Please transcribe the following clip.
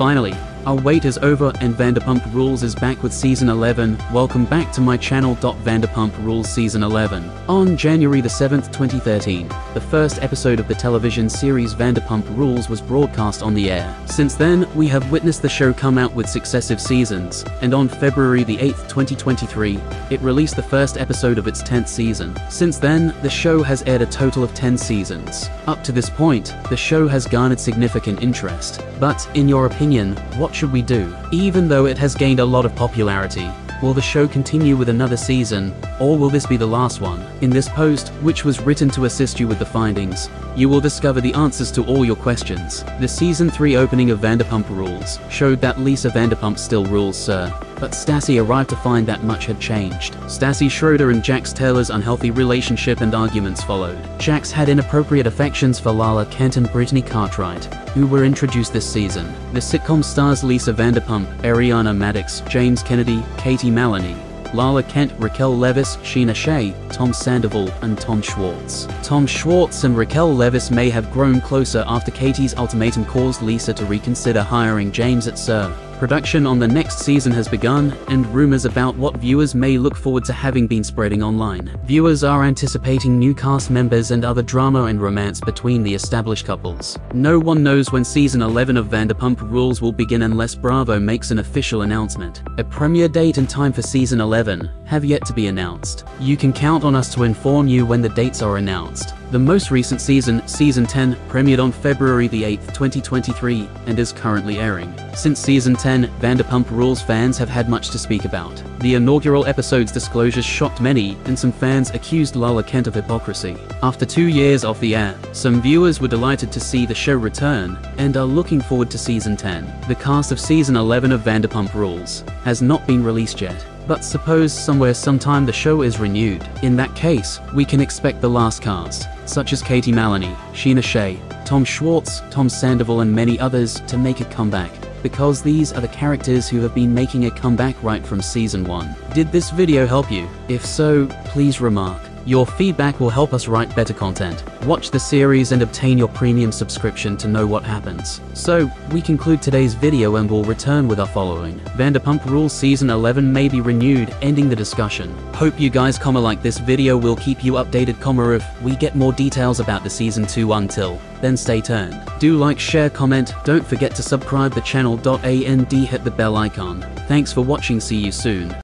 Finally, our wait is over and Vanderpump Rules is back with Season 11. Welcome back to my channel. Vanderpump Rules Season 11. On January the 7th, 2013, the first episode of the television series Vanderpump Rules was broadcast on the air. Since then, we have witnessed the show come out with successive seasons, and on February the 8th, 2023, it released the first episode of its 10th season. Since then, the show has aired a total of 10 seasons. Up to this point, the show has garnered significant interest. But, in your opinion, what should we do? Even though it has gained a lot of popularity, will the show continue with another season, or will this be the last one? In this post, which was written to assist you with the findings, you will discover the answers to all your questions. The Season 3 opening of Vanderpump Rules showed that Lisa Vanderpump still rules, sir. But Stassi arrived to find that much had changed. Stassi Schroeder and Jax Taylor's unhealthy relationship and arguments followed. Jax had inappropriate affections for Lala Kent and Brittany Cartwright, who were introduced this season. The sitcom stars Lisa Vanderpump, Ariana Maddox, James Kennedy, Katie Maloney, Lala Kent, Raquel Leviss, Scheana Shay, Tom Sandoval, and Tom Schwartz. Tom Schwartz and Raquel Leviss may have grown closer after Katie's ultimatum caused Lisa to reconsider hiring James at Sir. Production on the next season has begun, and rumors about what viewers may look forward to having been spreading online. Viewers are anticipating new cast members and other drama and romance between the established couples. No one knows when Season 11 of Vanderpump Rules will begin unless Bravo makes an official announcement. A premiere date and time for Season 11 have yet to be announced. You can count on us to inform you when the dates are announced. The most recent season, Season 10, premiered on February the 8th, 2023, and is currently airing. Since Season 10, Vanderpump Rules fans have had much to speak about. The inaugural episode's disclosures shocked many, and some fans accused Lala Kent of hypocrisy. After 2 years off the air, some viewers were delighted to see the show return, and are looking forward to Season 10. The cast of Season 11 of Vanderpump Rules has not been released yet. But suppose somewhere sometime the show is renewed. In that case, we can expect the last cast, such as Katie Maloney, Scheana Shay, Tom Schwartz, Tom Sandoval and many others, to make a comeback, because these are the characters who have been making a comeback right from Season 1. Did this video help you? If so, please remark. Your feedback will help us write better content. Watch the series and obtain your premium subscription to know what happens. So, we conclude today's video and will return with our following. Vanderpump Rules Season 11 may be renewed, ending the discussion. Hope you guys like this video. Will keep you updated if we get more details about the Season 2. Until then, stay tuned. Do like, share, comment, don't forget to subscribe the channel and hit the bell icon. Thanks for watching, see you soon.